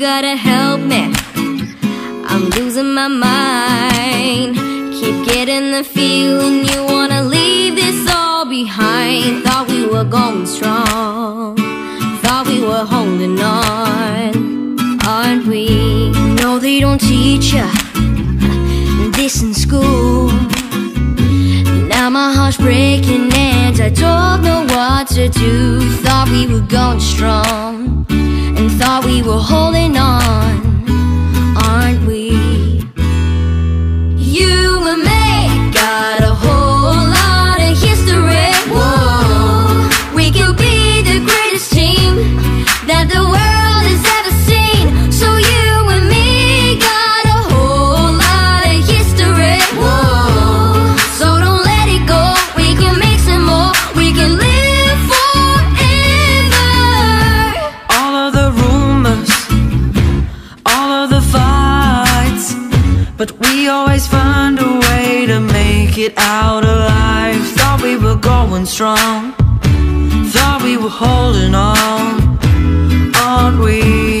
you gotta help me, I'm losing my mind. Keep getting the feeling you wanna leave this all behind. Thought we were going strong, thought we were holding on, aren't we? No, they don't teach ya this in school. Now my heart's breaking and I don't know what to do. Thought we were going strong and thought we were holding on, aren't we? You and me got a whole lot of history. Whoa, we could be the greatest team that the world has ever seen. So you and me got a whole lot of history. Whoa, so don't let it go. We can make some more. We can live forever. All of the rumors, all of the fights, but we always find a way to make it out alive. Thought we were going strong, thought we were holding on, aren't we?